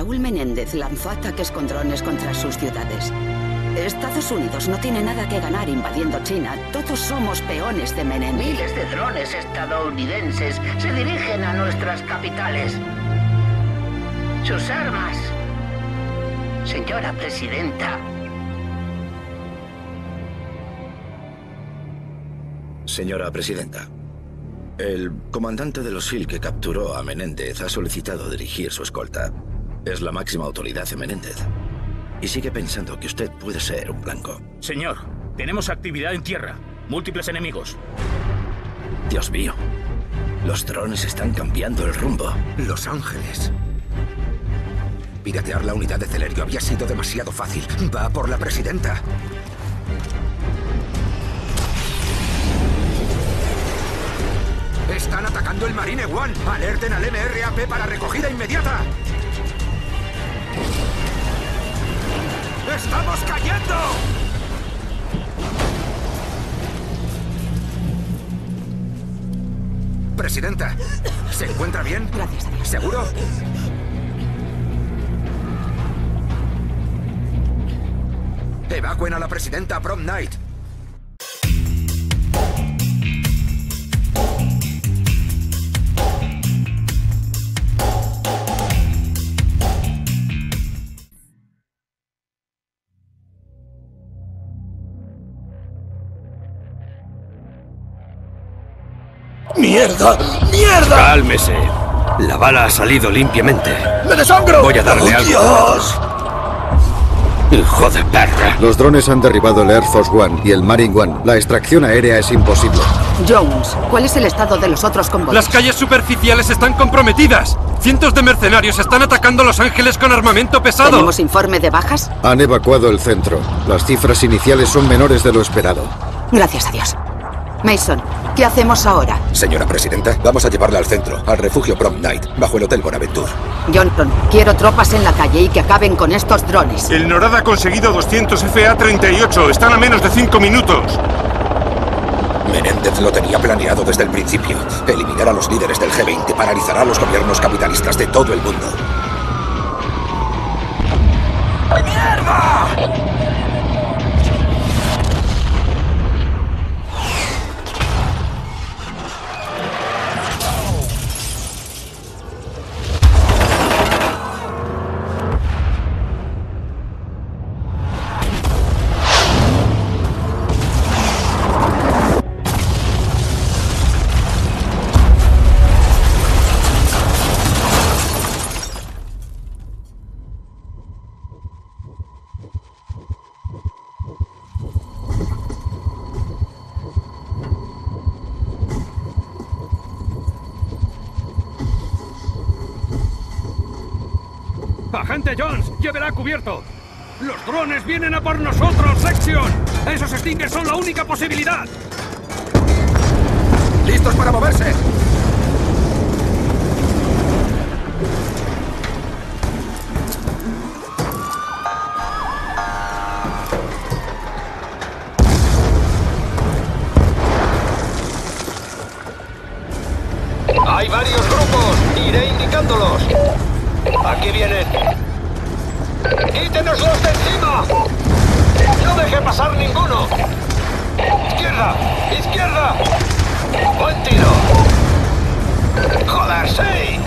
Raúl Menéndez lanzó ataques con drones contra sus ciudades. Estados Unidos no tiene nada que ganar invadiendo China. Todos somos peones de Menéndez. Miles de drones estadounidenses se dirigen a nuestras capitales. Sus armas. Señora presidenta. Señora presidenta, el comandante de los SEAL que capturó a Menéndez ha solicitado dirigir su escolta. Es la máxima autoridad de Menéndez. Y sigue pensando que usted puede ser un blanco. Señor, tenemos actividad en tierra. Múltiples enemigos. Dios mío. Los drones están cambiando el rumbo. Los Ángeles. Piratear la unidad de Celerio había sido demasiado fácil. Va por la presidenta. ¡Están atacando el Marine One! ¡Alerten al MRAP para recogida inmediata! ¡Estamos cayendo! Presidenta, ¿se encuentra bien? Gracias, Dios. ¿Seguro? Evacuen a la presidenta a Prom Night. ¡Mierda! ¡Mierda! ¡Cálmese! La bala ha salido limpiamente. ¡Me desangro! Voy a darle algo. ¡Dios! ¡Hijo de perra! Los drones han derribado el Air Force One y el Marine One. La extracción aérea es imposible. Jones, ¿cuál es el estado de los otros convoyes? Las calles superficiales están comprometidas. Cientos de mercenarios están atacando a Los Ángeles con armamento pesado. ¿Tenemos informe de bajas? Han evacuado el centro. Las cifras iniciales son menores de lo esperado. Gracias a Dios. Mason, ¿qué hacemos ahora? Señora presidenta, vamos a llevarla al centro, al refugio Prom Night, bajo el Hotel Bonaventure. Johnson, quiero tropas en la calle y que acaben con estos drones. El Norad ha conseguido 200 FA-38, están a menos de 5 minutos. Menéndez lo tenía planeado desde el principio. Eliminar a los líderes del G-20 paralizará a los gobiernos capitalistas de todo el mundo. ¡Mierda! ¡Agente Jones, llevará cubierto! ¡Los drones vienen a por nosotros, Section! ¡Esos Stingers son la única posibilidad! ¡Listos para moverse! ¡Hay varios grupos! ¡Iré indicándolos! ¡Aquí vienen! ¡Quítenoslos de encima! ¡No deje pasar ninguno! ¡Izquierda! ¡Izquierda! ¡Buen tiro! ¡Joder, sí!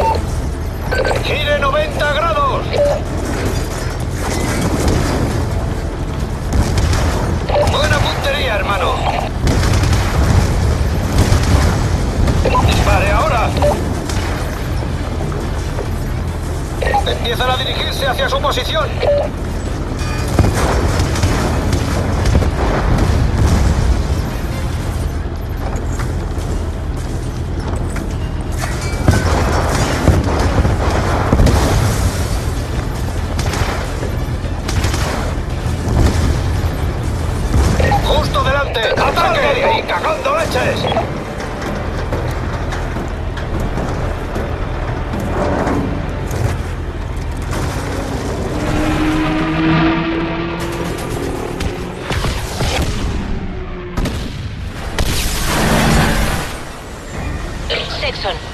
¡Gire 90 grados! ¡Buena puntería, hermano! ¡Dispare ahora! Empiezan a dirigirse hacia su posición. Justo delante. ¡Ataque! ¡Y cagando leches!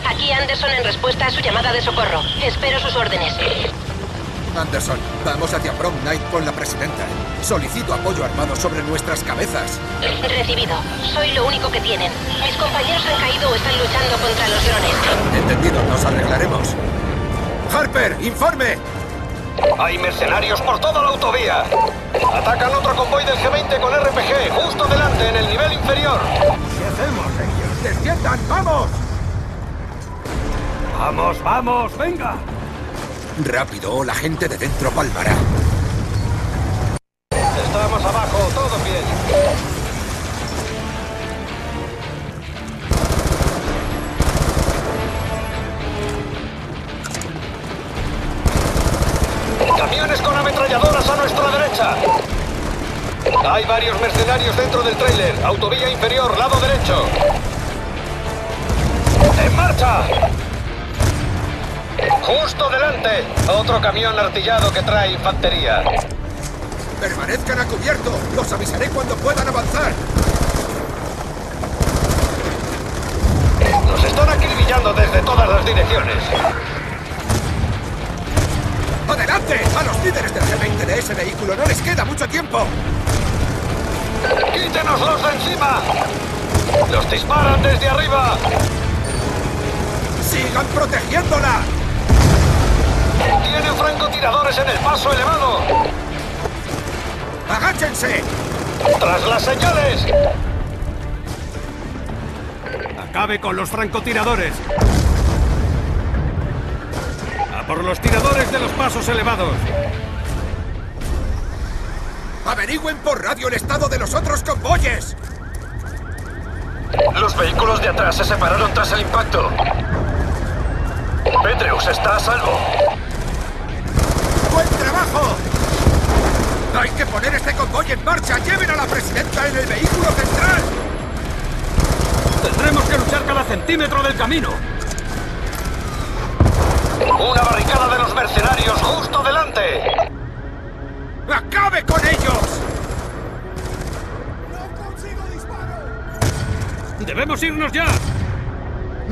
Aquí Anderson en respuesta a su llamada de socorro. Espero sus órdenes. Anderson, vamos hacia Prom Night con la presidenta. Solicito apoyo armado sobre nuestras cabezas. Recibido. Soy lo único que tienen. Mis compañeros han caído o están luchando contra los drones. Entendido, nos arreglaremos. ¡Harper, informe! Hay mercenarios por toda la autovía. Atacan otro convoy del G-20 con RPG, justo delante, en el nivel inferior. ¿Qué hacemos, ellos? ¡Desciendan, vamos! ¡Vamos, vamos, venga! Rápido, o la gente de dentro palmará. Estamos abajo, todo bien. ¡Camiones con ametralladoras a nuestra derecha! Hay varios mercenarios dentro del tráiler. Autovía inferior, lado derecho. ¡En marcha! ¡Justo delante! Otro camión artillado que trae infantería. ¡Permanezcan a cubierto! ¡Los avisaré cuando puedan avanzar! ¡Nos están acribillando desde todas las direcciones! ¡Adelante! ¡A los líderes del G-20 de ese vehículo no les queda mucho tiempo! ¡Quítenoslos de encima! ¡Los disparan desde arriba! ¡Sigan protegiéndola! ¡Tienen francotiradores en el paso elevado! ¡Agáchense! ¡Tras las señales! ¡Acabe con los francotiradores! Por los tiradores de los pasos elevados. Averigüen por radio el estado de los otros convoyes. Los vehículos de atrás se separaron tras el impacto. Petreus está a salvo. ¡Buen trabajo! Hay que poner este convoy en marcha. ¡Lleven a la presidenta en el vehículo central! Tendremos que luchar cada centímetro del camino. ¡Una barricada de los mercenarios justo delante! ¡Acabe con ellos! ¡No consigo disparo! ¡Debemos irnos ya!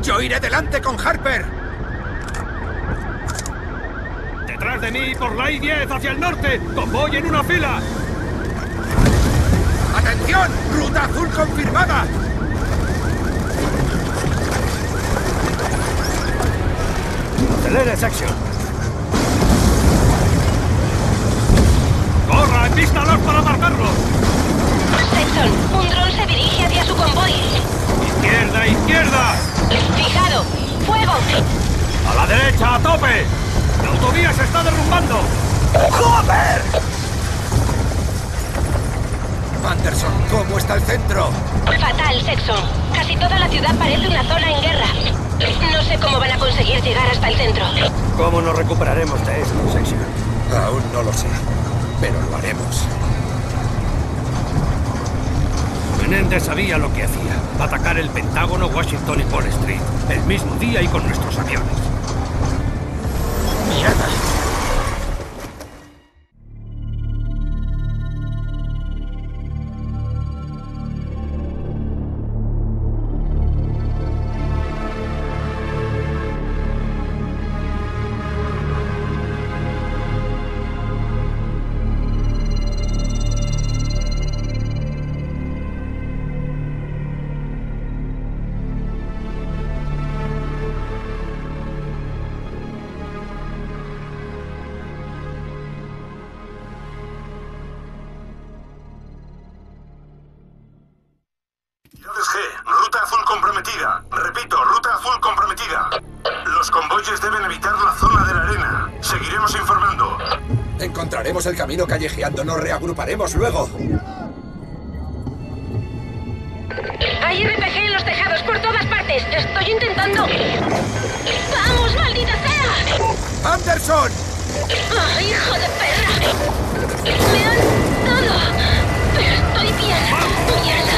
¡Yo iré delante con Harper! ¡Detrás de mí, por la I-10, hacia el norte! ¡Convoy en una fila! ¡Atención! ¡Ruta azul confirmada! ¡Acelera sección! ¡Corra! ¡Epístalos para marcarlos! Sección, un dron se dirige hacia su convoy. ¡Izquierda, izquierda! ¡Fijado! ¡Fuego! ¡A la derecha, a tope! ¡La autovía se está derrumbando! ¡Joder! Anderson, ¿cómo está el centro? Fatal, Sexton. Casi toda la ciudad parece una zona en guerra. No sé cómo van a conseguir llegar hasta el centro. ¿Cómo nos recuperaremos de esto, Sexton? Aún no lo sé, pero lo haremos. Menéndez sabía lo que hacía. Atacar el Pentágono, Washington y Wall Street. El mismo día y con nuestros aviones. ¡Mierda! El camino callejeando, nos reagruparemos luego. Hay RPG en los tejados por todas partes. Estoy intentando. ¡Vamos, maldita sea! ¡Anderson! ¡Oh, hijo de perra! ¡Me dan todo! ¡Pero estoy bien! ¡Mierda!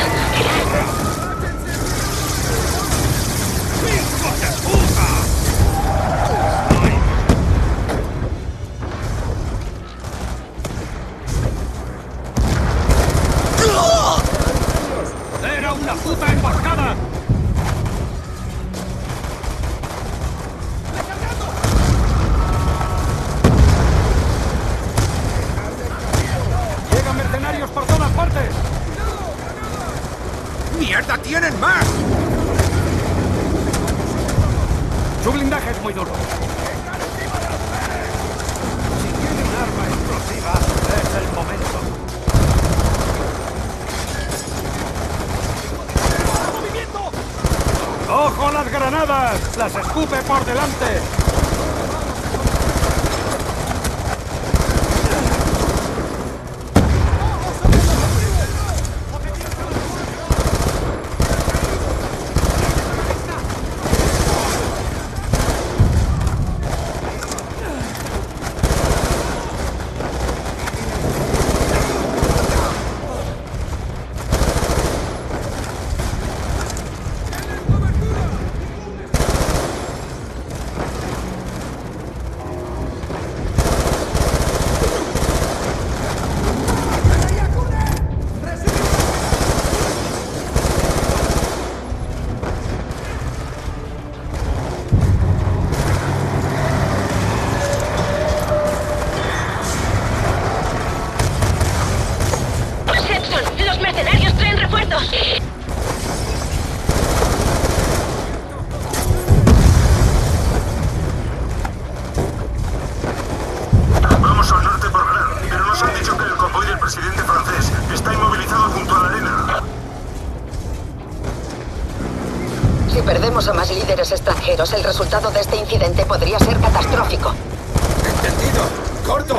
¡Hijo de puta! ¡La puta embarcada! Su blindaje es muy duro. Si tiene un arma explosiva, es el momento. ¡Movimiento! ¡Ojo a las granadas! ¡Las escupe por delante! A más líderes extranjeros, el resultado de este incidente podría ser catastrófico. Entendido. Corto.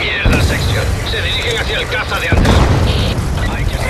Mierda, sección. Se dirigen hacia el caza de Anderson. Hay que...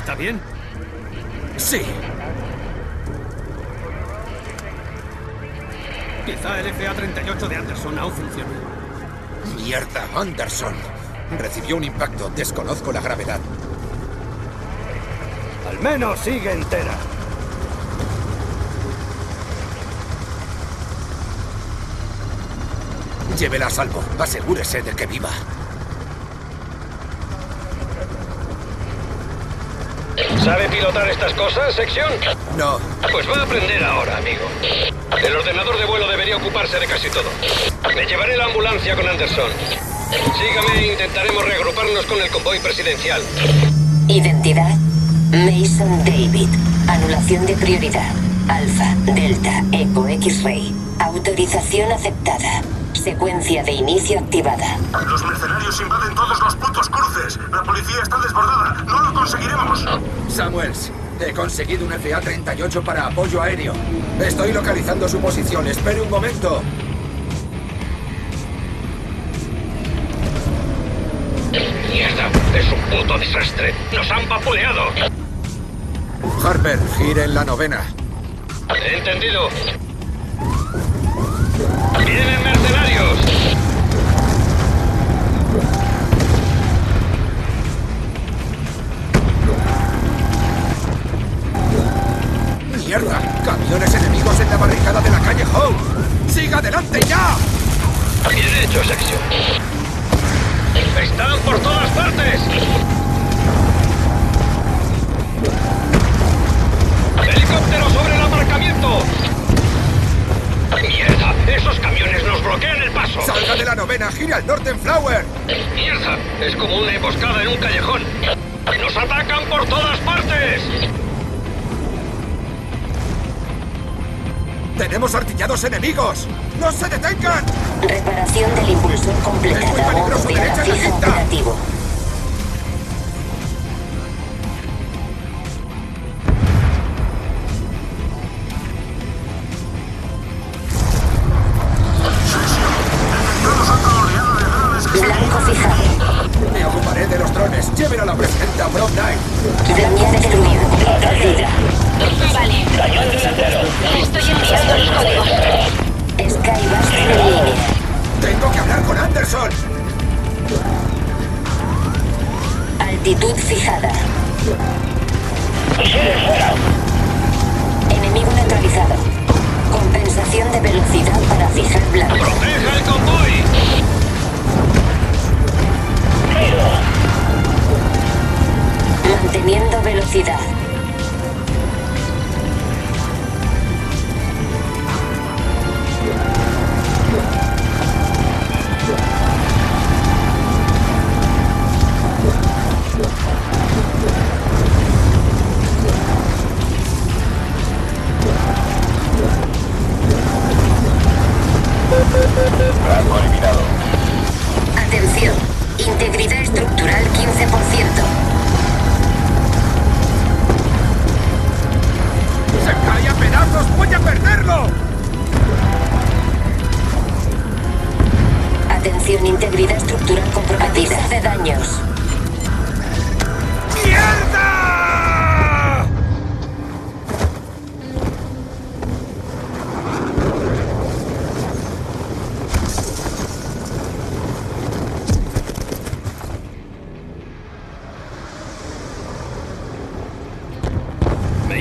¿Está bien? Sí. Quizá el FA-38 de Anderson aún funcione. ¡Mierda, Anderson! Recibió un impacto. Desconozco la gravedad. Al menos sigue entera. Llévela a salvo. Asegúrese de que viva. ¿Sabe pilotar estas cosas, sección? No. Pues va a aprender ahora, amigo. El ordenador de vuelo debería ocuparse de casi todo. Me llevaré la ambulancia con Anderson. Sígame e intentaremos reagruparnos con el convoy presidencial. Identidad: Mason David. Anulación de prioridad. Alfa, Delta, Eco, X-Ray. Autorización aceptada. Secuencia de inicio activada. Los mercenarios invaden todos los puntos cruces. La policía está desbordada. No lo conseguiremos. Samuels, he conseguido un FA-38 para apoyo aéreo. Estoy localizando su posición. Espere un momento. ¡Mierda! ¡Es un puto desastre! ¡Nos han vapuleado! Harper, gire en la novena. Entendido. ¡Vienen mercenarios! ¡Mierda! ¡Camiones enemigos en la barricada de la calle Howe! ¡Siga adelante ya! ¡Bien hecho, sección! ¡Están por todas partes! ¡Helicóptero sobre el aparcamiento! ¡Mierda! ¡Esos camiones nos bloquean el paso! ¡Salga de la novena! ¡Gira al norte en Flower! ¡Mierda! ¡Es como una emboscada en un callejón! ¡Nos atacan por todas partes! ¡Tenemos artillados enemigos! ¡No se detengan! Reparación del impulsor completada. ¡Es muy peligroso! ¡Derecha en la cinta!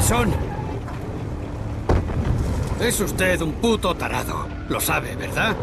Mason. Es usted un puto tarado. Lo sabe, ¿verdad?